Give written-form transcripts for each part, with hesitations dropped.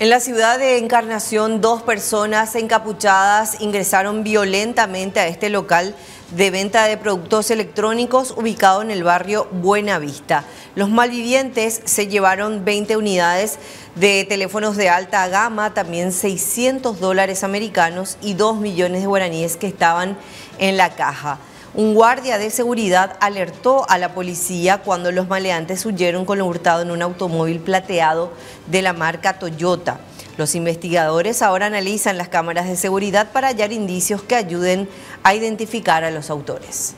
En la ciudad de Encarnación, dos personas encapuchadas ingresaron violentamente a este local de venta de productos electrónicos ubicado en el barrio Buena Vista. Los malvivientes se llevaron 20 unidades de teléfonos de alta gama, también $600 americanos y 2 millones de guaraníes que estaban en la caja. Un guardia de seguridad alertó a la policía cuando los maleantes huyeron con lo hurtado en un automóvil plateado de la marca Toyota. Los investigadores ahora analizan las cámaras de seguridad para hallar indicios que ayuden a identificar a los autores.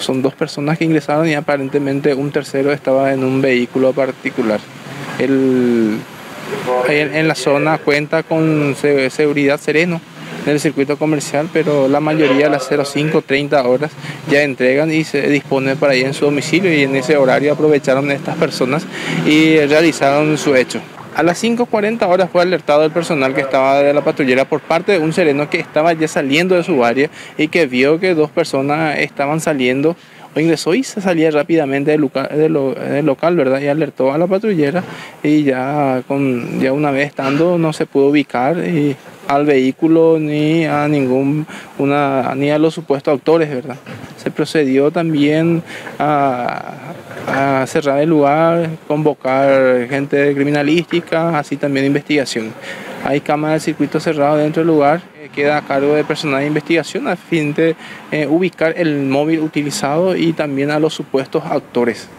Son dos personas que ingresaron y aparentemente un tercero estaba en un vehículo particular. En la zona cuenta con seguridad sereno en el circuito comercial, pero la mayoría a las 05:30 horas ya entregan y se disponen para ir en su domicilio, y en ese horario aprovecharon estas personas y realizaron su hecho. A las 5:40 horas fue alertado el personal que estaba de la patrullera por parte de un sereno que estaba ya saliendo de su área y que vio que dos personas estaban saliendo o ingresó y se salía rápidamente del local, ¿verdad? Y alertó a la patrullera, y ya una vez estando no se pudo ubicar al vehículo ni a los supuestos autores, ¿verdad? Se procedió también a cerrar el lugar, convocar gente criminalística, así también investigación. Hay cámaras de circuito cerrado dentro del lugar, queda a cargo de personal de investigación a fin de ubicar el móvil utilizado y también a los supuestos autores.